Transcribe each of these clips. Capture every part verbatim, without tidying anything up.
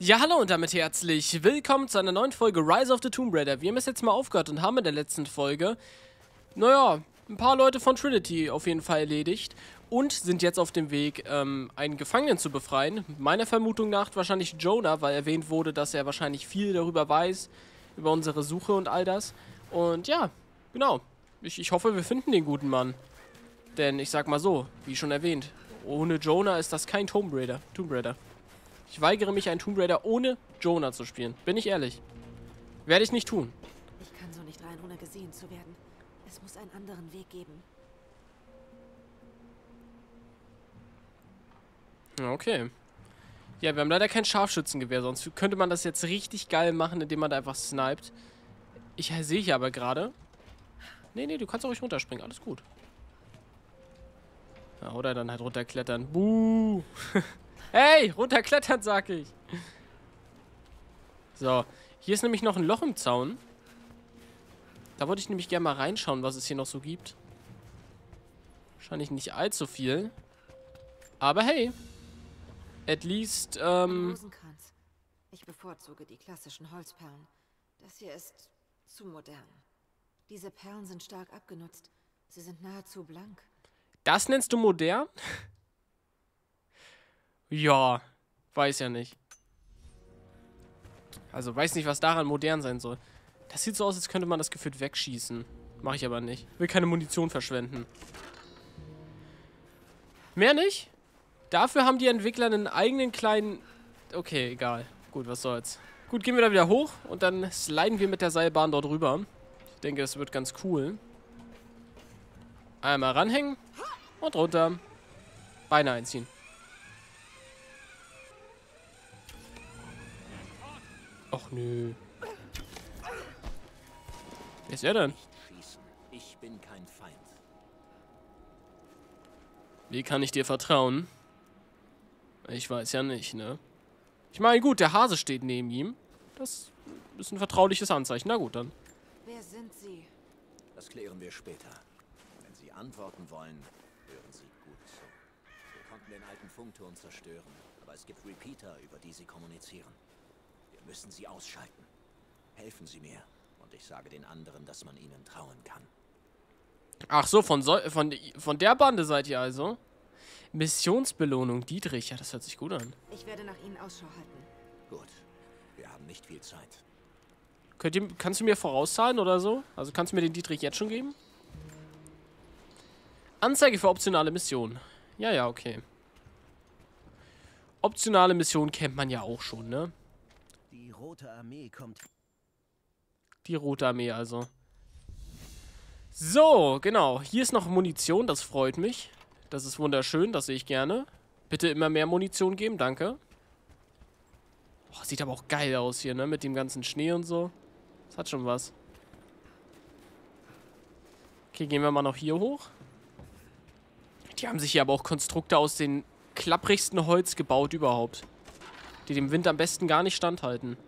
Ja, hallo und damit herzlich willkommen zu einer neuen Folge Rise of the Tomb Raider. Wir haben es jetzt mal aufgehört und haben in der letzten Folge, naja, ein paar Leute von Trinity auf jeden Fall erledigt und sind jetzt auf dem Weg, ähm, einen Gefangenen zu befreien. Meiner Vermutung nach wahrscheinlich Jonah, weil erwähnt wurde, dass er wahrscheinlich viel darüber weiß, über unsere Suche und all das. Und ja, genau. Ich, ich hoffe, wir finden den guten Mann. Denn ich sag mal so, wie schon erwähnt, ohne Jonah ist das kein Tomb Raider. Tomb Raider. Ich weigere mich, einen Tomb Raider ohne Jonah zu spielen. Bin ich ehrlich. Werde ich nicht tun. Ich kann so nicht rein, ohne gesehen zu werden. Es muss einen anderen Weg geben. Okay. Ja, wir haben leider kein Scharfschützengewehr. Sonst könnte man das jetzt richtig geil machen, indem man da einfach sniped. Ich sehe hier aber gerade... Nee, nee, du kannst auch ruhig runterspringen. Alles gut. Ja, oder dann halt runterklettern. Buh! Hey, runterklettern, sag ich. So, hier ist nämlich noch ein Loch im Zaun. Da wollte ich nämlich gerne mal reinschauen, was es hier noch so gibt. Wahrscheinlich nicht allzu viel. Aber hey. At least, ähm... Rosenkranz. Ich bevorzuge die klassischen Holzperlen. Das hier ist zu modern. Diese Perlen sind stark abgenutzt. Sie sind nahezu blank. Das nennst du modern? Ja, weiß ja nicht. Also, weiß nicht, was daran modern sein soll. Das sieht so aus, als könnte man das gefühlt wegschießen. Mache ich aber nicht. Will keine Munition verschwenden. Mehr nicht? Dafür haben die Entwickler einen eigenen kleinen... Okay, egal. Gut, was soll's. Gut, gehen wir da wieder hoch und dann sliden wir mit der Seilbahn dort rüber. Ich denke, das wird ganz cool. Einmal ranhängen und runter. Beine einziehen. Och nö. Wer ist er denn? Ich bin kein Feind. Wie kann ich dir vertrauen? Ich weiß ja nicht, ne? Ich meine, gut, der Hase steht neben ihm. Das ist ein vertrauliches Anzeichen. Na gut, dann. Wer sind Sie? Das klären wir später. Wenn Sie antworten wollen, hören Sie gut zu. Wir konnten den alten Funkturm zerstören, aber es gibt Repeater, über die Sie kommunizieren. Müssen Sie ausschalten. Helfen Sie mir. Und ich sage den anderen, dass man ihnen trauen kann. Ach so, von, so, von, von der Bande seid ihr also? Missionsbelohnung, Dietrich. Ja, das hört sich gut an. Ich werde nach Ihnen Ausschau halten. Gut. Wir haben nicht viel Zeit. Könnt ihr, kannst du mir vorauszahlen oder so? Also kannst du mir den Dietrich jetzt schon geben? Anzeige für optionale Missionen. Ja, ja, okay. Optionale Missionen kennt man ja auch schon, ne? Die Rote Armee kommt. Die Rote Armee also. So, genau. Hier ist noch Munition, das freut mich. Das ist wunderschön, das sehe ich gerne. Bitte immer mehr Munition geben, danke. Boah, sieht aber auch geil aus hier, ne? Mit dem ganzen Schnee und so. Das hat schon was. Okay, gehen wir mal noch hier hoch. Die haben sich hier aber auch Konstrukte aus den klapprigsten Holz gebaut überhaupt. Die dem Wind am besten gar nicht standhalten.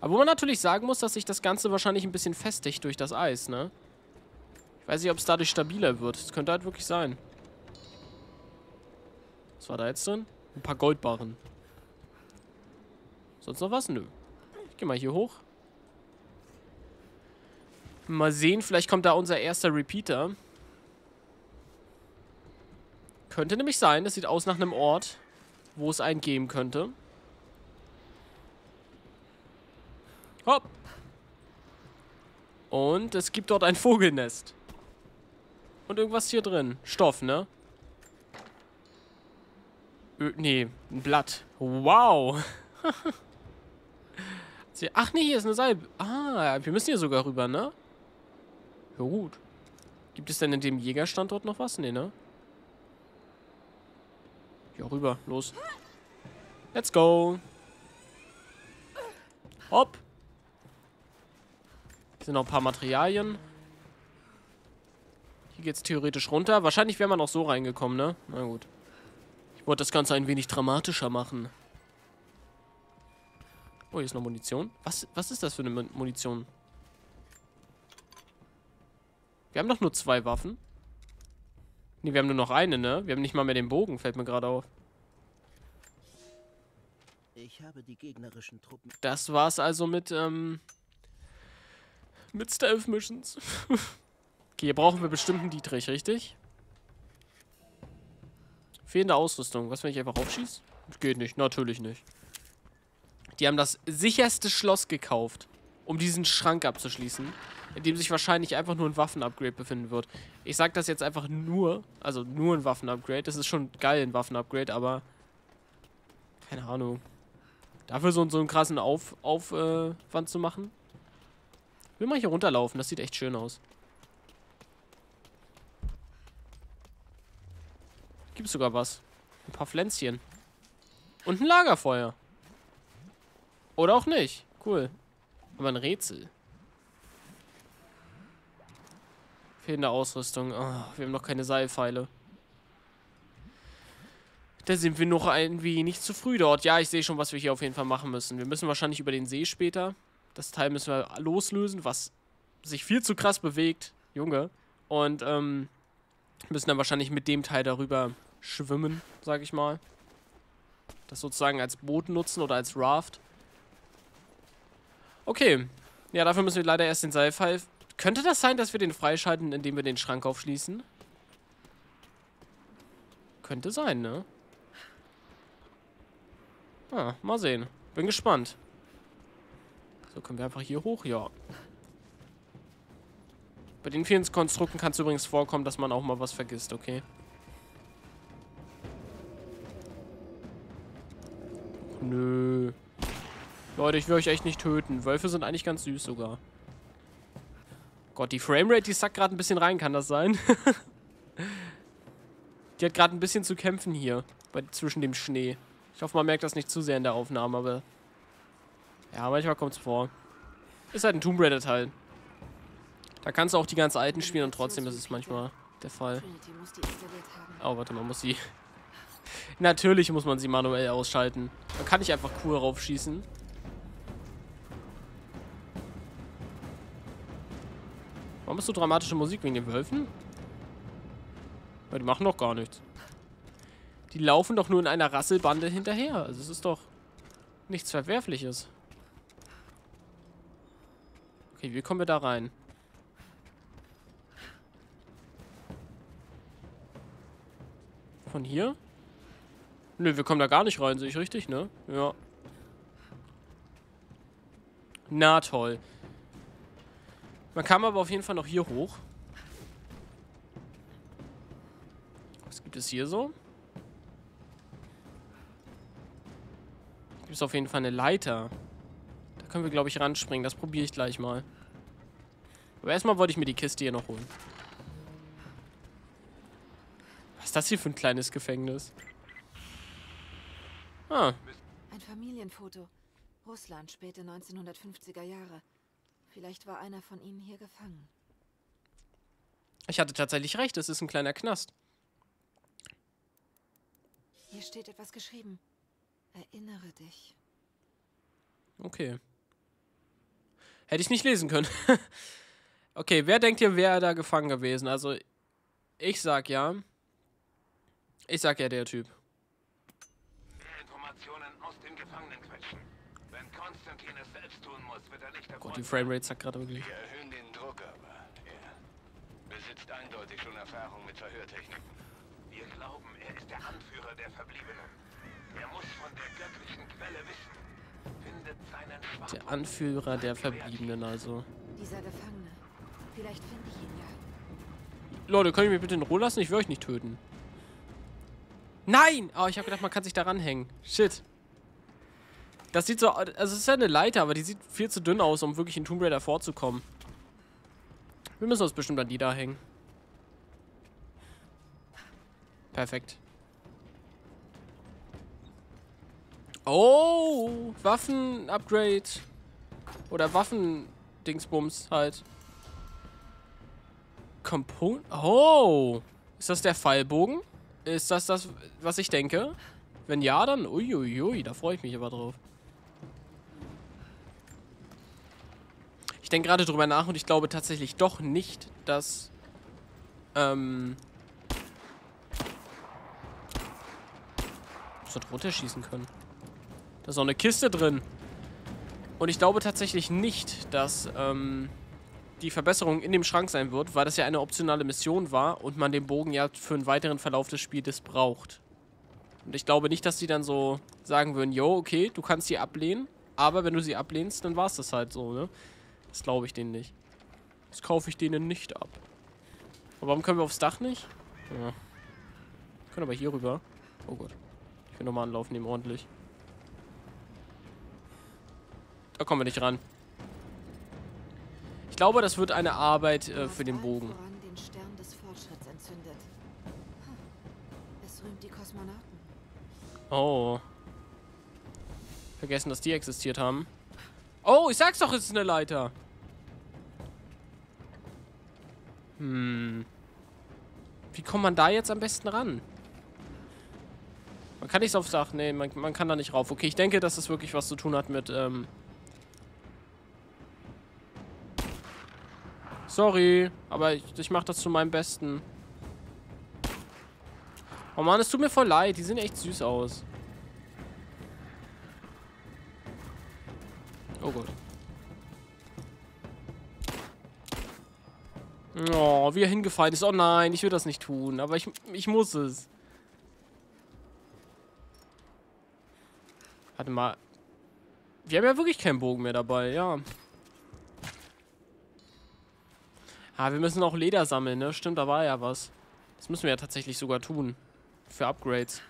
Aber wo man natürlich sagen muss, dass sich das Ganze wahrscheinlich ein bisschen festigt durch das Eis, ne? Ich weiß nicht, ob es dadurch stabiler wird. Das könnte halt wirklich sein. Was war da jetzt drin? Ein paar Goldbarren. Sonst noch was? Nö. Ich geh mal hier hoch. Mal sehen, vielleicht kommt da unser erster Repeater. Könnte nämlich sein, das sieht aus nach einem Ort, wo es einen geben könnte. Hopp! Und es gibt dort ein Vogelnest. Und irgendwas hier drin. Stoff, ne? Ö, nee, ein Blatt. Wow! Ach nee, hier ist eine Seil... Ah, wir müssen hier sogar rüber, ne? Ja gut. Gibt es denn in dem Jägerstandort noch was? Nee, ne? Ja, rüber. Los. Let's go. Hopp. Hier sind noch ein paar Materialien. Hier geht's theoretisch runter. Wahrscheinlich wäre man auch so reingekommen, ne? Na gut. Ich wollte das Ganze ein wenig dramatischer machen. Oh, hier ist noch Munition. Was, was ist das für eine Munition? Wir haben doch nur zwei Waffen. Ne, wir haben nur noch eine, ne? Wir haben nicht mal mehr den Bogen, fällt mir gerade auf. Ich habe die gegnerischen Truppen. Das war's also mit, ähm, mit Stealth Missions. Okay, hier brauchen wir bestimmt einen Dietrich, richtig? Fehlende Ausrüstung. Was, wenn ich einfach raufschieße? Geht nicht, natürlich nicht. Die haben das sicherste Schloss gekauft, um diesen Schrank abzuschließen, in dem sich wahrscheinlich einfach nur ein Waffenupgrade befinden wird. Ich sag das jetzt einfach nur, also nur ein Waffenupgrade. Das ist schon geil, ein Waffenupgrade, aber keine Ahnung. Dafür so, so einen krassen Auf, Aufwand äh, zu machen. Ich will mal hier runterlaufen, das sieht echt schön aus. Gibt's sogar was. Ein paar Pflänzchen. Und ein Lagerfeuer. Oder auch nicht. Cool. Aber ein Rätsel. Fehlende Ausrüstung. Oh, wir haben noch keine Seilpfeile. Da sind wir noch irgendwie nicht zu früh dort. Ja, ich sehe schon, was wir hier auf jeden Fall machen müssen. Wir müssen wahrscheinlich über den See später. Das Teil müssen wir loslösen, was sich viel zu krass bewegt. Junge. Und ähm, müssen dann wahrscheinlich mit dem Teil darüber schwimmen, sag ich mal. Das sozusagen als Boot nutzen oder als Raft. Okay. Ja, dafür müssen wir leider erst den Seilpfeil... Könnte das sein, dass wir den freischalten, indem wir den Schrank aufschließen? Könnte sein, ne? Ah, mal sehen. Bin gespannt. So, können wir einfach hier hoch? Ja. Bei den vielen Konstrukten kann es übrigens vorkommen, dass man auch mal was vergisst, okay? Nö. Leute, ich will euch echt nicht töten. Wölfe sind eigentlich ganz süß sogar. Gott, die Framerate, die sackt gerade ein bisschen rein, kann das sein? Die hat gerade ein bisschen zu kämpfen hier, bei, zwischen dem Schnee. Ich hoffe, man merkt das nicht zu sehr in der Aufnahme, aber... Ja, manchmal kommt es vor. Ist halt ein Tomb Raider Teil. Da kannst du auch die ganz alten spielen und trotzdem ist es manchmal der Fall. Oh, warte, man muss sie... Natürlich muss man sie manuell ausschalten. Man kann nicht einfach cool raufschießen. Warum ist so dramatische Musik wegen den Wölfen? Weil die machen doch gar nichts. Die laufen doch nur in einer Rasselbande hinterher. Also es ist doch nichts Verwerfliches. Okay, wie kommen wir da rein? Von hier? Nö, wir kommen da gar nicht rein, sehe ich richtig, ne? Ja. Na toll. Man kam aber auf jeden Fall noch hier hoch. Was gibt es hier so? Hier gibt es auf jeden Fall eine Leiter. Da können wir, glaube ich, ranspringen. Das probiere ich gleich mal. Aber erstmal wollte ich mir die Kiste hier noch holen. Was ist das hier für ein kleines Gefängnis? Ah. Ein Familienfoto. Russland, späte neunzehnhundertfünfziger Jahre. Vielleicht war einer von ihnen hier gefangen. Ich hatte tatsächlich recht, es ist ein kleiner Knast. Hier steht etwas geschrieben. Erinnere dich. Okay. Hätte ich nicht lesen können. Okay, wer denkt hier, wer da gefangen gewesen? Also, ich sag ja. Ich sag ja, der Typ. Mehr Informationen aus dem Gefangenenquetschen. Wenn Konstantin es selbst tun muss, wird er nicht davon... Gott, die Framerate sagt gerade wirklich. Wir erhöhen den Druck, aber er besitzt eindeutig schon Erfahrung mit Verhörtechniken. Wir glauben, er ist der Anführer der Verbliebenen. Er muss von der göttlichen Quelle wissen. Findet seinen Schwach... Der Anführer der Verbliebenen, also. Dieser Gefangene. Vielleicht finde ich ihn ja. Leute, könnt ihr mich bitte in Ruhe lassen? Ich will euch nicht töten. Nein! Oh, ich habe gedacht, man kann sich da ranhängen. Shit. Das sieht so... Also es ist ja eine Leiter, aber die sieht viel zu dünn aus, um wirklich in Tomb Raider vorzukommen. Wir müssen uns bestimmt an die da hängen. Perfekt. Oh! Waffen-Upgrade. Oder Waffen-Dingsbums halt. Komponent... Oh! Ist das der Fallbogen? Ist das das, was ich denke? Wenn ja, dann... Uiuiui, ui, ui, da freue ich mich aber drauf. Ich denke gerade drüber nach und ich glaube tatsächlich doch nicht, dass ähm so runterschießen können. Da ist noch eine Kiste drin. Und ich glaube tatsächlich nicht, dass ähm, die Verbesserung in dem Schrank sein wird, weil das ja eine optionale Mission war und man den Bogen ja für einen weiteren Verlauf des Spiels braucht. Und ich glaube nicht, dass die dann so sagen würden, jo, okay, du kannst sie ablehnen, aber wenn du sie ablehnst, dann war es das halt so, ne? Das glaube ich denen nicht. Das kaufe ich denen nicht ab. Aber warum können wir aufs Dach nicht? Ja. Wir können aber hier rüber. Oh Gott. Ich will nochmal Anlauf nehmen, ordentlich. Da kommen wir nicht ran. Ich glaube, das wird eine Arbeit äh, für den Bogen. Den Stern des Fortschritts entzündet. Es rühmt die Kosmonauten. Oh. Vergessen, dass die existiert haben. Oh, ich sag's doch, es ist eine Leiter. Hm. Wie kommt man da jetzt am besten ran? Man kann nichts aufs Dach. Nee, man, man kann da nicht rauf. Okay, ich denke, dass das wirklich was zu tun hat mit, ähm... Sorry, aber ich, ich mache das zu meinem Besten. Oh Mann, es tut mir voll leid. Die sehen echt süß aus. Oh Gott. Oh, wie er hingefallen ist. Oh nein, ich will das nicht tun. Aber ich, ich muss es. Warte mal. Wir haben ja wirklich keinen Bogen mehr dabei, ja. Ah, wir müssen auch Leder sammeln, ne? Stimmt, da war ja was. Das müssen wir ja tatsächlich sogar tun. Für Upgrades.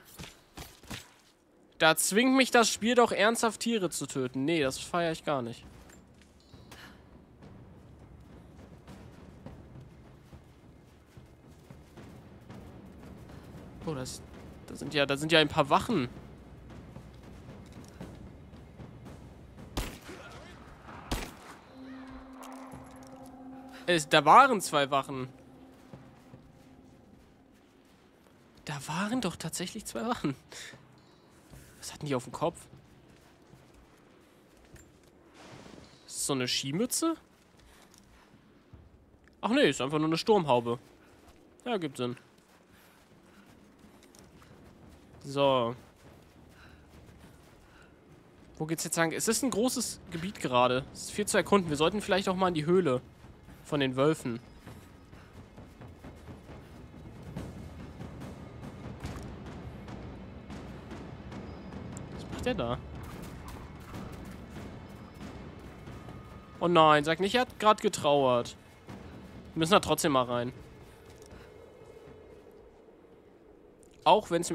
Da zwingt mich das Spiel doch ernsthaft, Tiere zu töten. Nee, das feiere ich gar nicht. Oh, das, das sind ja, da sind ja ein paar Wachen. Es, da waren zwei Wachen. Da waren doch tatsächlich zwei Wachen. Was hatten die auf dem Kopf? Ist das so eine Skimütze? Ach nee, ist einfach nur eine Sturmhaube. Ja, gibt Sinn. So. Wo geht's jetzt lang? Es ist ein großes Gebiet gerade. Es ist viel zu erkunden. Wir sollten vielleicht auch mal in die Höhle von den Wölfen. Was macht der da? Oh nein, sag nicht, er hat gerade getrauert. Wir müssen da trotzdem mal rein. Auch wenn es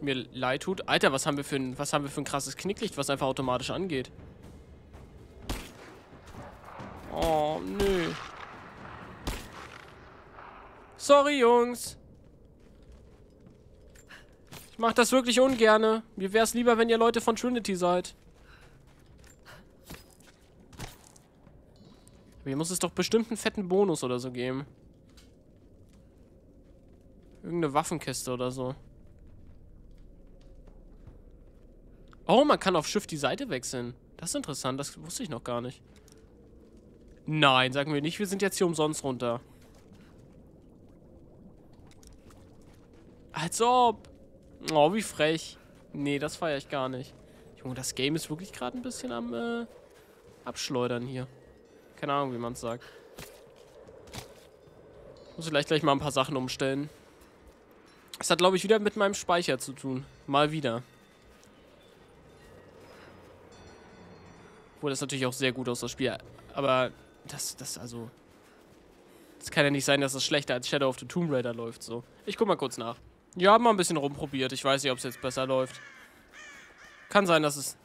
mir leid tut. Alter, was haben wir für ein, was haben wir für ein krasses Knicklicht, was einfach automatisch angeht. Oh, nö. Sorry, Jungs. Ich mach das wirklich ungerne. Mir wär's lieber, wenn ihr Leute von Trinity seid. Aber hier muss es doch bestimmt einen fetten Bonus oder so geben. Irgendeine Waffenkiste oder so. Oh, man kann auf Shift die Seite wechseln. Das ist interessant, das wusste ich noch gar nicht. Nein, sagen wir nicht, wir sind jetzt hier umsonst runter. Als ob. Oh, wie frech. Nee, das feiere ich gar nicht. Junge, das Game ist wirklich gerade ein bisschen am äh, Abschleudern hier. Keine Ahnung, wie man es sagt. Ich muss vielleicht gleich mal ein paar Sachen umstellen. Das hat, glaube ich, wieder mit meinem Speicher zu tun. Mal wieder. Obwohl, das natürlich auch sehr gut aus, das Spiel. Aber das, das, also... Es kann ja nicht sein, dass das schlechter als Shadow of the Tomb Raider läuft, so. Ich guck mal kurz nach. Ja, haben wir ein bisschen rumprobiert. Ich weiß nicht, ob es jetzt besser läuft. Kann sein, dass es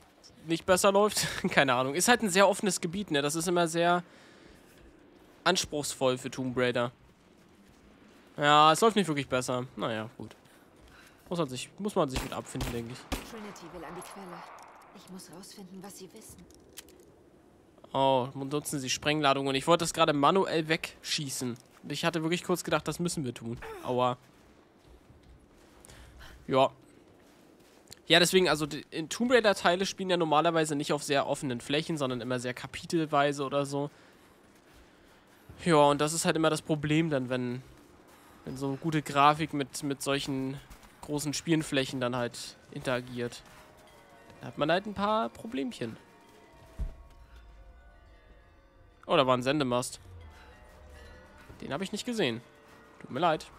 nicht besser läuft. Keine Ahnung. Ist halt ein sehr offenes Gebiet, ne? Das ist immer sehr anspruchsvoll für Tomb Raider. Ja, es läuft nicht wirklich besser. Naja, gut. Muss man sich, muss man sich mit abfinden, denke ich. Trinity will an die Quelle. Ich muss rausfinden, was sie wissen. Oh, nutzen sie Sprengladungen. Und ich wollte das gerade manuell wegschießen. Und ich hatte wirklich kurz gedacht, das müssen wir tun. Aua. Ja. Ja, deswegen, also in Tomb Raider-Teile spielen ja normalerweise nicht auf sehr offenen Flächen, sondern immer sehr kapitelweise oder so. Ja, und das ist halt immer das Problem dann, wenn, wenn so eine gute Grafik mit, mit solchen großen Spielenflächen dann halt interagiert. Da hat man halt ein paar Problemchen. Oh, da war ein Sendemast. Den habe ich nicht gesehen. Tut mir leid.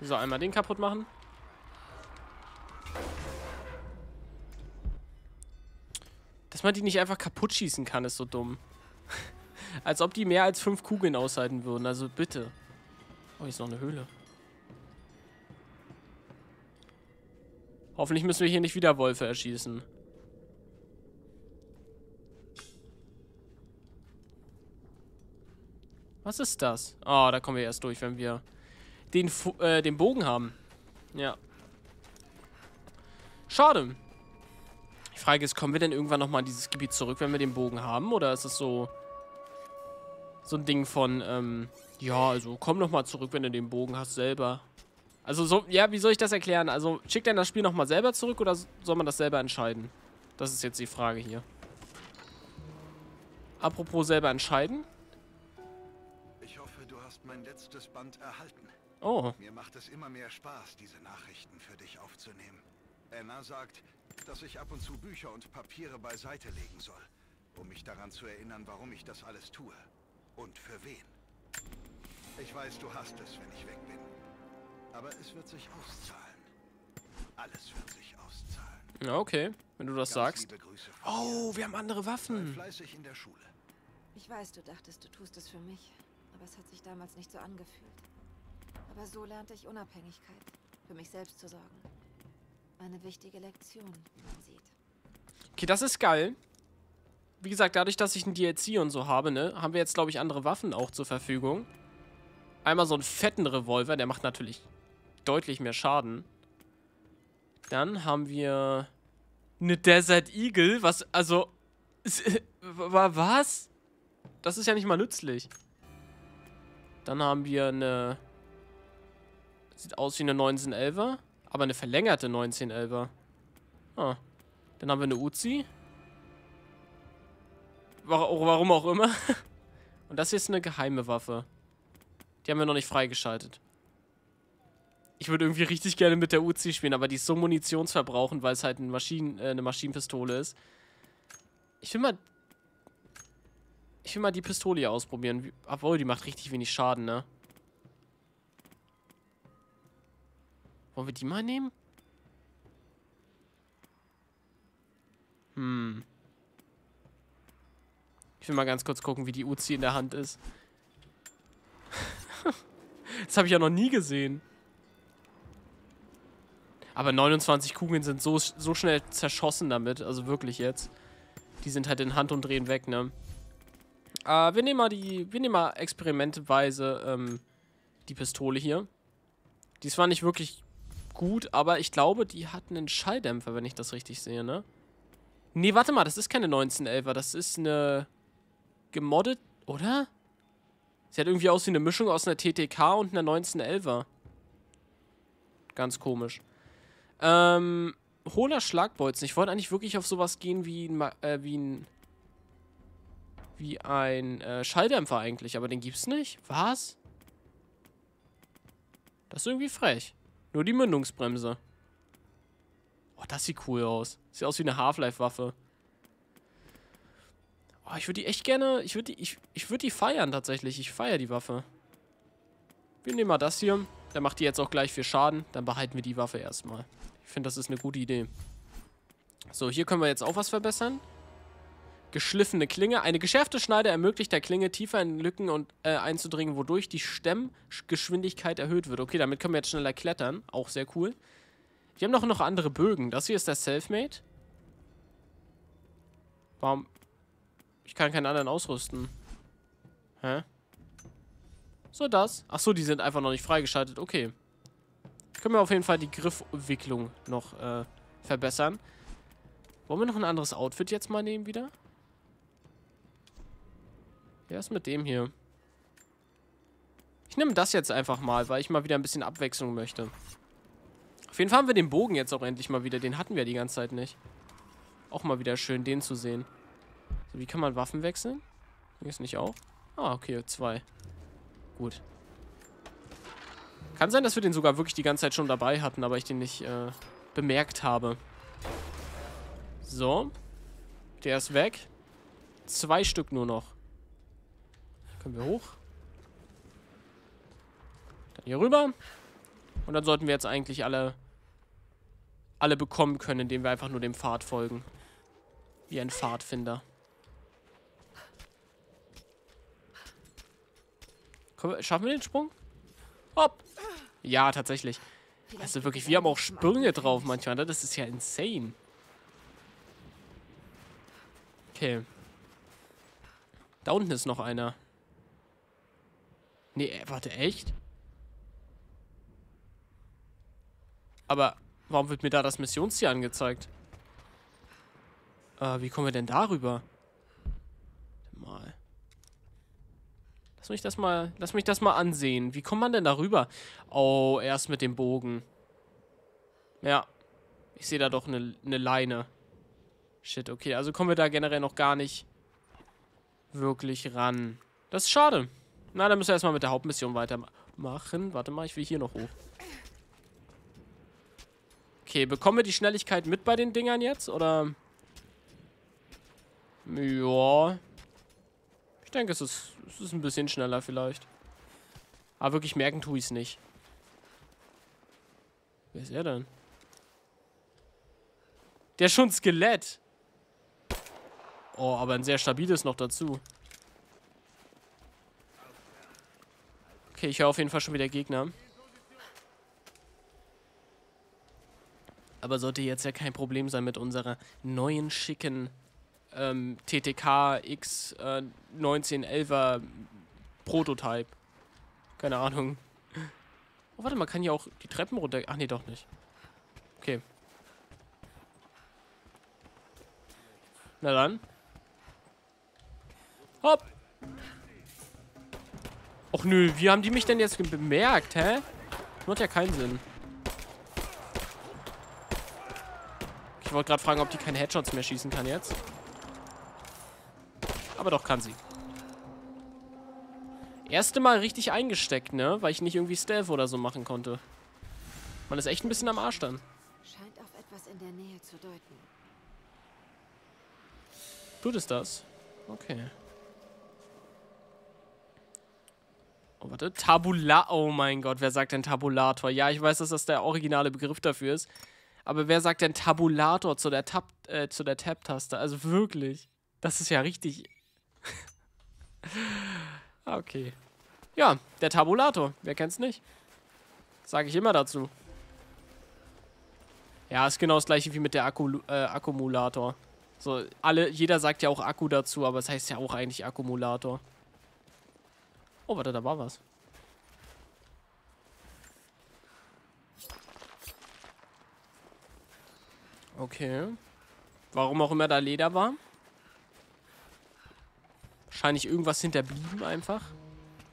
So, einmal den kaputt machen. Dass man die nicht einfach kaputt schießen kann, ist so dumm. Als ob die mehr als fünf Kugeln aushalten würden. Also bitte. Oh, hier ist noch eine Höhle. Hoffentlich müssen wir hier nicht wieder Wölfe erschießen. Was ist das? Oh, da kommen wir erst durch, wenn wir den, äh, den Bogen haben. Ja. Schade. Die Frage ist, kommen wir denn irgendwann nochmal in dieses Gebiet zurück, wenn wir den Bogen haben? Oder ist das so... So ein Ding von, ähm, ja, also komm nochmal zurück, wenn du den Bogen hast, selber. Also so, ja, wie soll ich das erklären? Also schickt er das Spiel nochmal selber zurück oder soll man das selber entscheiden? Das ist jetzt die Frage hier. Apropos selber entscheiden. Ich hoffe, du hast mein letztes Band erhalten. Oh. Mir macht es immer mehr Spaß, diese Nachrichten für dich aufzunehmen. Anna sagt, dass ich ab und zu Bücher und Papiere beiseite legen soll, um mich daran zu erinnern, warum ich das alles tue. Und für wen? Ich weiß, du hast es, wenn ich weg bin. Aber es wird sich auszahlen. Alles wird sich auszahlen. Ja, okay. Wenn du das Ganz sagst. Oh, wir haben andere Waffen. Fleißig in der Schule. Ich weiß, du dachtest, du tust es für mich. Aber es hat sich damals nicht so angefühlt. Aber so lernte ich Unabhängigkeit. Für mich selbst zu sorgen. Eine wichtige Lektion, wie man sieht. Okay, das ist geil. Wie gesagt, dadurch, dass ich ein D L C und so habe, ne, haben wir jetzt, glaube ich, andere Waffen auch zur Verfügung. Einmal so einen fetten Revolver, der macht natürlich deutlich mehr Schaden. Dann haben wir eine Desert Eagle, was, also, was? Das ist ja nicht mal nützlich. Dann haben wir eine, sieht aus wie eine neunzehnhundertelfer, aber eine verlängerte neunzehnhundertelfer. Ah. Dann haben wir eine Uzi. Warum auch immer. Und das hier ist eine geheime Waffe. Die haben wir noch nicht freigeschaltet. Ich würde irgendwie richtig gerne mit der Uzi spielen, aber die ist so munitionsverbrauchend, weil es halt ein Maschinen, äh, eine Maschinenpistole ist. Ich will mal... Ich will mal die Pistole hier ausprobieren. Obwohl, die macht richtig wenig Schaden, ne? Wollen wir die mal nehmen? Hm... Ich will mal ganz kurz gucken, wie die Uzi in der Hand ist. Das habe ich ja noch nie gesehen. Aber neunundzwanzig Kugeln sind so, so schnell zerschossen damit. Also wirklich jetzt. Die sind halt in Hand und drehen weg, ne? Äh, wir nehmen mal die, wir nehmen mal experimenteweise ähm, die Pistole hier. Die ist zwar nicht wirklich gut, aber ich glaube, die hat einen Schalldämpfer, wenn ich das richtig sehe, ne? Nee, warte mal, das ist keine neunzehnhundertelfer, das ist eine... gemoddet, oder? Sie hat irgendwie aus wie eine Mischung aus einer T T K und einer neunzehnhundertelfer. Ganz komisch. Ähm, hohler Schlagbolzen. Ich wollte eigentlich wirklich auf sowas gehen wie ein, äh, wie ein, wie ein äh, Schalldämpfer eigentlich, aber den gibt's nicht. Was? Das ist irgendwie frech. Nur die Mündungsbremse. Oh, das sieht cool aus. Sieht aus wie eine Half-Life-Waffe. Oh, ich würde die echt gerne... Ich würde die, ich, ich würd die feiern, tatsächlich. Ich feiere die Waffe. Wir nehmen mal das hier. Dann macht die jetzt auch gleich viel Schaden. Dann behalten wir die Waffe erstmal. Ich finde, das ist eine gute Idee. So, hier können wir jetzt auch was verbessern. Geschliffene Klinge. Eine geschärfte Schneide ermöglicht der Klinge, tiefer in Lücken und, äh, einzudringen, wodurch die Stemmgeschwindigkeit erhöht wird. Okay, damit können wir jetzt schneller klettern. Auch sehr cool. Wir haben doch noch andere Bögen. Das hier ist der Selfmade. Warum... Ich kann keinen anderen ausrüsten. Hä? So, das. Achso, die sind einfach noch nicht freigeschaltet. Okay. Können wir auf jeden Fall die Griffwicklung noch äh, verbessern. Wollen wir noch ein anderes Outfit jetzt mal nehmen wieder? Ja, was mit dem hier? Ich nehme das jetzt einfach mal, weil ich mal wieder ein bisschen Abwechslung möchte. Auf jeden Fall haben wir den Bogen jetzt auch endlich mal wieder. Den hatten wir die ganze Zeit nicht. Auch mal wieder schön, den zu sehen. So, wie kann man Waffen wechseln? Ging es nicht auch? Ah, okay, zwei. Gut. Kann sein, dass wir den sogar wirklich die ganze Zeit schon dabei hatten, aber ich den nicht äh, bemerkt habe. So. Der ist weg. Zwei Stück nur noch. Können wir hoch. Dann hier rüber. Und dann sollten wir jetzt eigentlich alle, alle bekommen können, indem wir einfach nur dem Pfad folgen. Wie ein Pfadfinder. Komm, schaffen wir den Sprung? Hopp! Ja, tatsächlich. Also wirklich, wir haben auch Sprünge drauf manchmal. Das ist ja insane. Okay. Da unten ist noch einer. Nee, warte, echt? Aber warum wird mir da das Missionsziel angezeigt? Äh, wie kommen wir denn darüber? Mal. Lass mich das mal, lass mich das mal ansehen. Wie kommt man denn darüber? Oh, erst mit dem Bogen. Ja. Ich sehe da doch eine ne Leine. Shit, okay. Also kommen wir da generell noch gar nicht wirklich ran. Das ist schade. Na, dann müssen wir erstmal mit der Hauptmission weitermachen. Warte mal, ich will hier noch hoch. Okay, bekommen wir die Schnelligkeit mit bei den Dingern jetzt? Oder? Ja. Ich denke, es ist, es ist ein bisschen schneller vielleicht. Aber wirklich merken tue ich es nicht. Wer ist er denn? Der ist schon Skelett. Oh, aber ein sehr stabiles noch dazu. Okay, ich höre auf jeden Fall schon wieder Gegner. Aber sollte jetzt ja kein Problem sein mit unserer neuen schicken ähm, T T K X neunzehnhundertelfer äh, Prototype. Keine Ahnung. Oh, warte mal, kann hier auch die Treppen runter... Ach nee, doch nicht. Okay. Na dann. Hopp! Och nö, wie haben die mich denn jetzt bemerkt, hä? Das macht ja keinen Sinn. Ich wollte gerade fragen, ob die keine Headshots mehr schießen kann jetzt. Aber doch kann sie. Erste Mal richtig eingesteckt, ne? Weil ich nicht irgendwie Stealth oder so machen konnte. Man ist echt ein bisschen am Arsch dann. Scheint auf etwas in der Nähe zu deuten. Tut es das? Okay. Oh, warte. Tabula... Oh mein Gott, wer sagt denn Tabulator? Ja, ich weiß, dass das der originale Begriff dafür ist. Aber wer sagt denn Tabulator zu der Tab, äh, zu der Tab-Taste? Also wirklich. Das ist ja richtig... Okay. Ja, der Tabulator. Wer kennt's nicht? Sage ich immer dazu. Ja, ist genau das gleiche wie mit der Akku, äh, Akkumulator. So, alle, jeder sagt ja auch Akku dazu, aber es heißt ja auch eigentlich Akkumulator. Oh, warte, da war was. Okay. Warum auch immer da Leder war. Wahrscheinlich irgendwas hinterblieben einfach.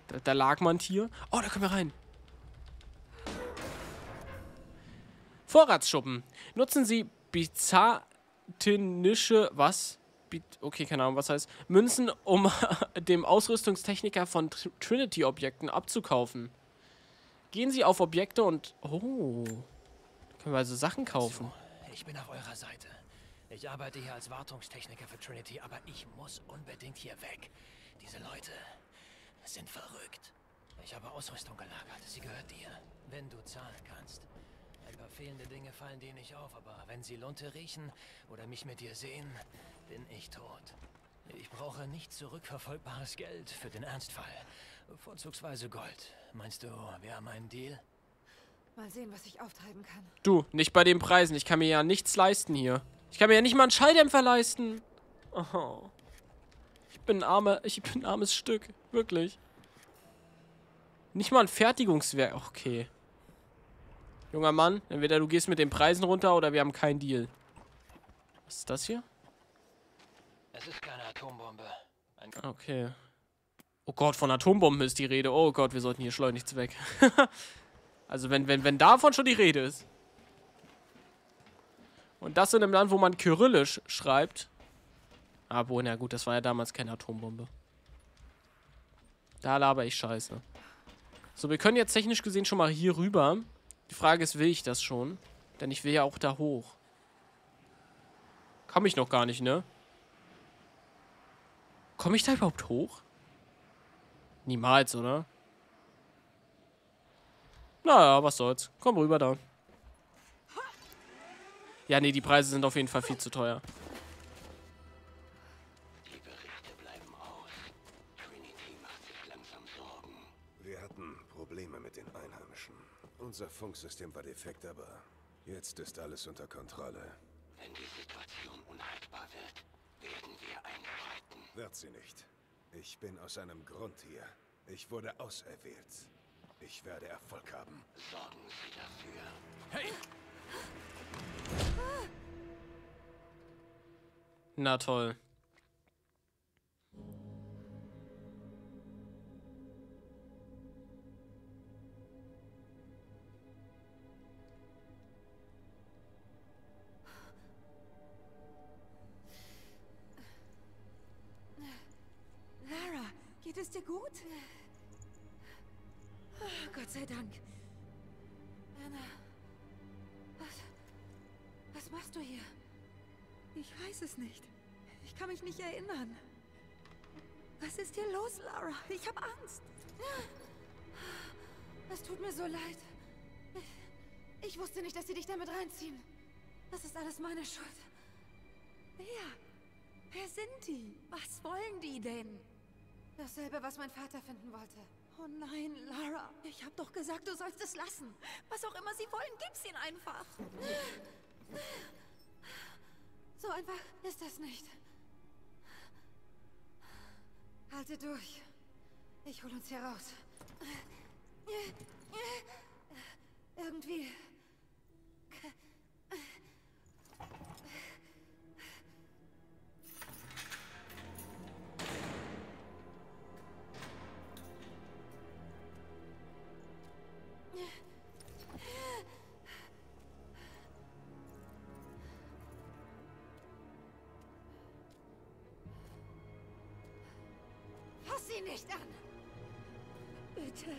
Da, da lag mal ein Tier. Oh, da können wir rein. Vorratsschuppen. Nutzen Sie byzantinische... Was? Okay, keine Ahnung, was heißt. Münzen, um dem Ausrüstungstechniker von Tr- Trinity-Objekten abzukaufen. Gehen Sie auf Objekte und... Oh. Können wir also Sachen kaufen. Ich bin auf eurer Seite. Ich arbeite hier als Wartungstechniker für Trinity, aber ich muss unbedingt hier weg. Diese Leute sind verrückt. Ich habe Ausrüstung gelagert. Sie gehört dir, wenn du zahlen kannst. Ein paar fehlende Dinge fallen dir nicht auf, aber wenn sie Lunte riechen oder mich mit dir sehen, bin ich tot. Ich brauche nicht zurückverfolgbares Geld für den Ernstfall. Vorzugsweise Gold. Meinst du, wir haben einen Deal? Mal sehen, was ich auftreiben kann. Du, nicht bei den Preisen. Ich kann mir ja nichts leisten hier. Ich kann mir ja nicht mal einen Schalldämpfer leisten. Oh. Ich bin ein arme, ich bin ein armes Stück. Wirklich. Nicht mal ein Fertigungswerk. Okay. Junger Mann, entweder du gehst mit den Preisen runter oder wir haben keinen Deal. Was ist das hier? Es ist keine Atombombe. Ein okay. Oh Gott, von Atombomben ist die Rede. Oh Gott, wir sollten hier schleunigst weg. Also wenn, wenn, wenn davon schon die Rede ist. Und das in einem Land, wo man Kyrillisch schreibt. Aber na gut, das war ja damals keine Atombombe. Da laber ich Scheiße. So, wir können jetzt technisch gesehen schon mal hier rüber. Die Frage ist, will ich das schon? Denn ich will ja auch da hoch. Komme ich noch gar nicht, ne? Komme ich da überhaupt hoch? Niemals, oder? Naja, was soll's. Komm rüber da. Ja, nee, die Preise sind auf jeden Fall viel zu teuer. Die Berichte bleiben aus. Trinity macht sich langsam Sorgen. Wir hatten Probleme mit den Einheimischen. Unser Funksystem war defekt, aber jetzt ist alles unter Kontrolle. Wenn die Situation unhaltbar wird, werden wir einschreiten. Wird sie nicht. Ich bin aus einem Grund hier. Ich wurde auserwählt. Ich werde Erfolg haben. Sorgen Sie dafür. Hey! Na toll. Lara, geht es dir gut? Oh, Gott sei Dank. Anna. Was machst du hier? Ich weiß es nicht. Ich kann mich nicht erinnern. Was ist hier los, Lara? Ich habe Angst. Es tut mir so leid. Ich, ich wusste nicht, dass sie dich damit reinziehen. Das ist alles meine Schuld. Ja. Wer sind die? Was wollen die denn? Dasselbe, was mein Vater finden wollte. Oh nein, Lara. Ich habe doch gesagt, du sollst es lassen. Was auch immer sie wollen, gib's ihnen einfach. So einfach ist das nicht. Halte durch. Ich hol uns hier raus. Irgendwie. Sieh nicht an! Bitte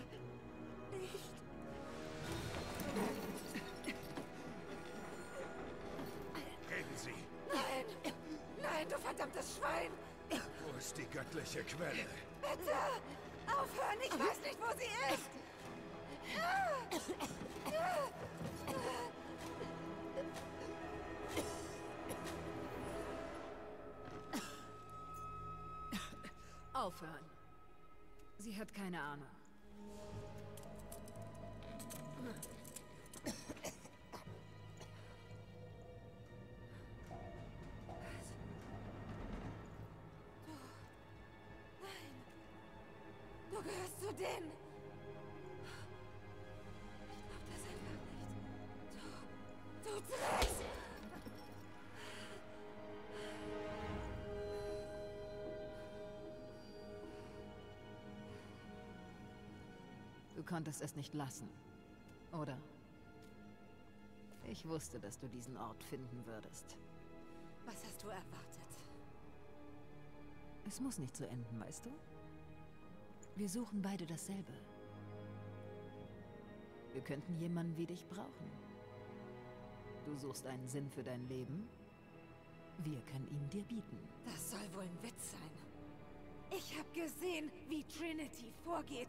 nicht! Reden Sie! Nein! Nein, du verdammtes Schwein! Wo ist die göttliche Quelle? Bitte! Aufhören! Ich weiß nicht, wo sie ist! Aufhören! Sie hat keine Ahnung. Nein. Du gehörst zu denen. Ich glaub das einfach nicht. Du, du Dreck. Du konntest es nicht lassen, oder? Ich wusste, dass du diesen Ort finden würdest. Was hast du erwartet? Es muss nicht so enden, weißt du? Wir suchen beide dasselbe. Wir könnten jemanden wie dich brauchen. Du suchst einen Sinn für dein Leben. Wir können ihn dir bieten. Das soll wohl ein Witz sein. Ich habe gesehen, wie Trinity vorgeht.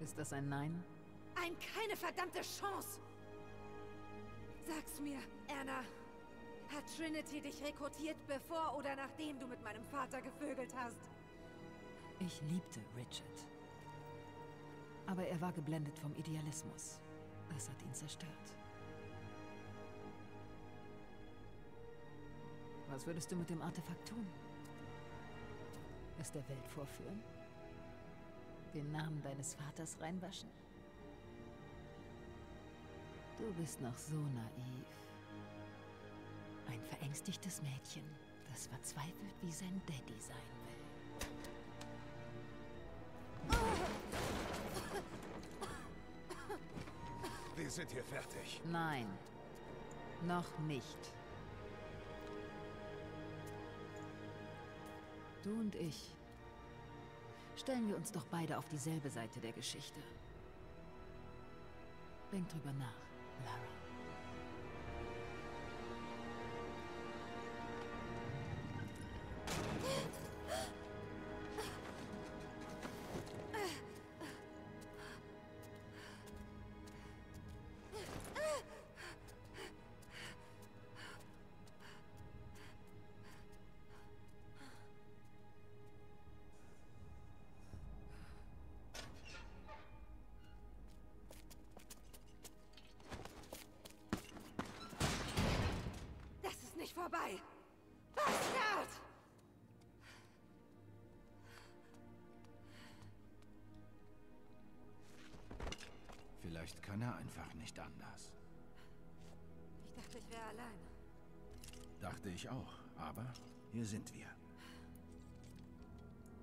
Ist das ein Nein? Ein keine verdammte Chance! Sag's mir, Anna. Hat Trinity dich rekrutiert, bevor oder nachdem du mit meinem Vater gevögelt hast? Ich liebte Richard. Aber er war geblendet vom Idealismus. Das hat ihn zerstört. Was würdest du mit dem Artefakt tun? Es der Welt vorführen? Den Namen deines Vaters reinwaschen? Du bist noch so naiv. Ein verängstigtes Mädchen, das verzweifelt wie sein Daddy sein will. Wir sind hier fertig. Nein, noch nicht. Du und ich. Stellen wir uns doch beide auf dieselbe Seite der Geschichte. Denk drüber nach, Lara. Vorbei! Bastard! Vielleicht kann er einfach nicht anders. Ich dachte, ich wäre alleine. Dachte ich auch, aber hier sind wir.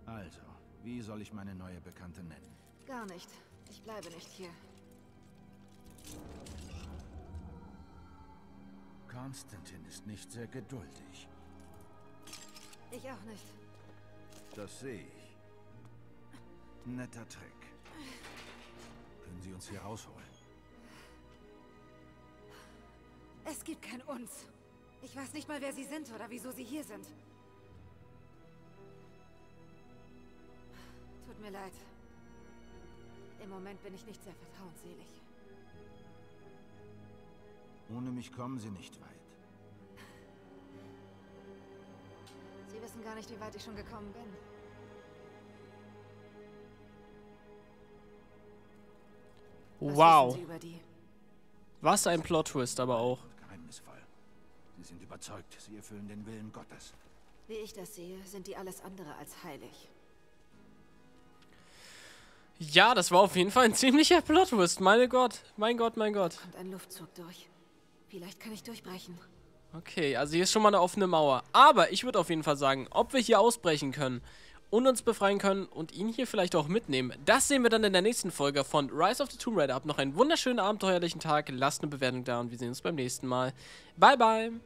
Also, wie soll ich meine neue Bekannte nennen? Gar nicht. Ich bleibe nicht hier. Konstantin ist nicht sehr geduldig. Ich auch nicht. Das sehe ich. Netter Trick. Können Sie uns hier rausholen? Es gibt kein Uns. Ich weiß nicht mal, wer Sie sind oder wieso Sie hier sind. Tut mir leid. Im Moment bin ich nicht sehr vertrauensselig. Ohne mich kommen Sie nicht weit. Sie wissen gar nicht, wie weit ich schon gekommen bin. Was wow. wissen Sie über die? Was ein Plot-Twist aber auch. Geheimnisvoll. Sie sind überzeugt, sie erfüllen den Willen Gottes. Wie ich das sehe, sind die alles andere als heilig. Ja, das war auf jeden Fall ein ziemlicher Plot-Twist. Meine Gott, mein Gott, mein Gott. Da kommt ein Luftzug durch. Vielleicht kann ich durchbrechen. Okay, also hier ist schon mal eine offene Mauer. Aber ich würde auf jeden Fall sagen, ob wir hier ausbrechen können und uns befreien können und ihn hier vielleicht auch mitnehmen, das sehen wir dann in der nächsten Folge von Rise of the Tomb Raider. Habt noch einen wunderschönen abenteuerlichen Tag, lasst eine Bewertung da und wir sehen uns beim nächsten Mal. Bye, bye!